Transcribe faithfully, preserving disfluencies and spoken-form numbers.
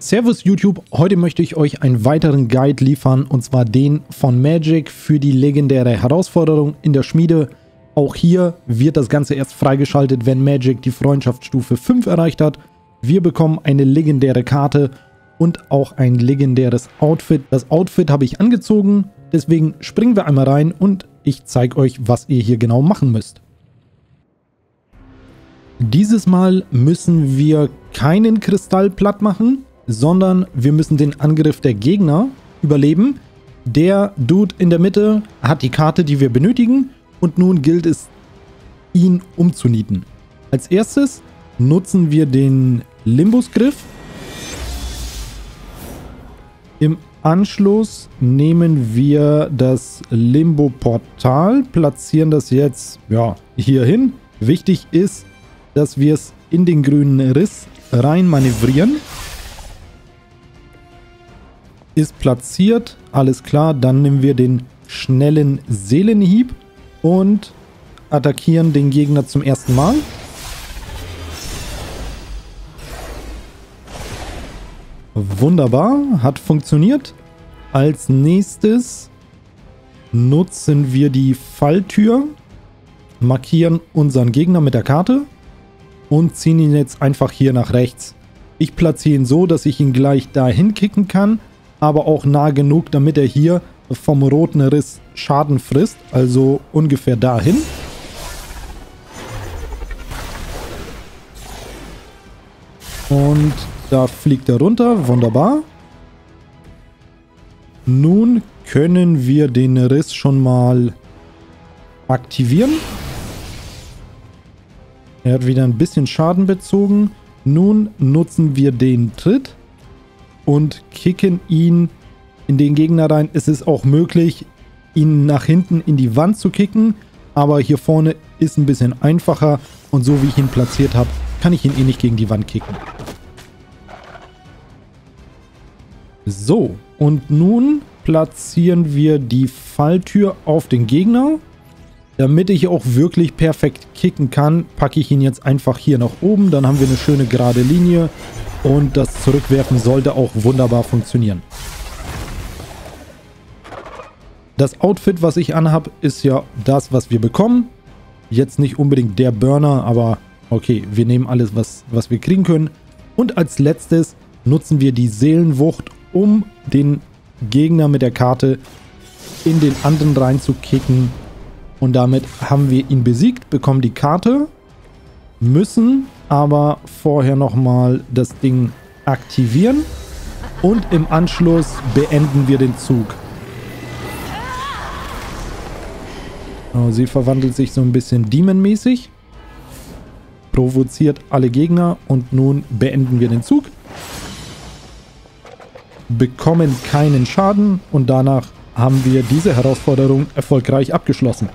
Servus YouTube, heute möchte ich euch einen weiteren Guide liefern, und zwar den von Magik für die legendäre Herausforderung in der Schmiede. Auch hier wird das Ganze erst freigeschaltet, wenn Magik die Freundschaftsstufe fünf erreicht hat. Wir bekommen eine legendäre Karte und auch ein legendäres Outfit. Das Outfit habe ich angezogen, deswegen springen wir einmal rein und ich zeige euch, was ihr hier genau machen müsst. Dieses Mal müssen wir keinen Kristall platt machen, sondern wir müssen den Angriff der Gegner überleben. Der Dude in der Mitte hat die Karte, die wir benötigen, und nun gilt es, ihn umzunieten. Als erstes nutzen wir den Limbusgriff. Im Anschluss nehmen wir das Limbo-Portal, platzieren das jetzt ja, hier hin. Wichtig ist, dass wir es in den grünen Riss rein manövrieren. Ist platziert, alles klar, dann nehmen wir den schnellen Seelenhieb und attackieren den Gegner zum ersten Mal. Wunderbar, hat funktioniert. Als nächstes nutzen wir die Falltür, markieren unseren Gegner mit der Karte und ziehen ihn jetzt einfach hier nach rechts. Ich platziere ihn so, dass ich ihn gleich dahin kicken kann, aber auch nah genug, damit er hier vom roten Riss Schaden frisst, also ungefähr dahin. Und da fliegt er runter, wunderbar. Nun können wir den Riss schon mal aktivieren. Er hat wieder ein bisschen Schaden bezogen. Nun nutzen wir den Tritt und kicken ihn in den Gegner rein. Es ist auch möglich, ihn nach hinten in die Wand zu kicken, aber hier vorne ist ein bisschen einfacher und so wie ich ihn platziert habe, kann ich ihn eh nicht gegen die Wand kicken. So, und nun platzieren wir die Falltür auf den Gegner. Damit ich auch wirklich perfekt kicken kann, packe ich ihn jetzt einfach hier nach oben, dann haben wir eine schöne gerade Linie. Und das Zurückwerfen sollte auch wunderbar funktionieren. Das Outfit, was ich anhabe, ist ja das, was wir bekommen. Jetzt nicht unbedingt der Burner, aber okay, wir nehmen alles, was, was wir kriegen können. Und als letztes nutzen wir die Seelenwucht, um den Gegner mit der Karte in den anderen reinzukicken. Und damit haben wir ihn besiegt, bekommen die Karte, müssen aber vorher nochmal das Ding aktivieren und im Anschluss beenden wir den Zug. Oh, sie verwandelt sich so ein bisschen Demon-mäßig, provoziert alle Gegner und nun beenden wir den Zug, bekommen keinen Schaden und danach haben wir diese Herausforderung erfolgreich abgeschlossen.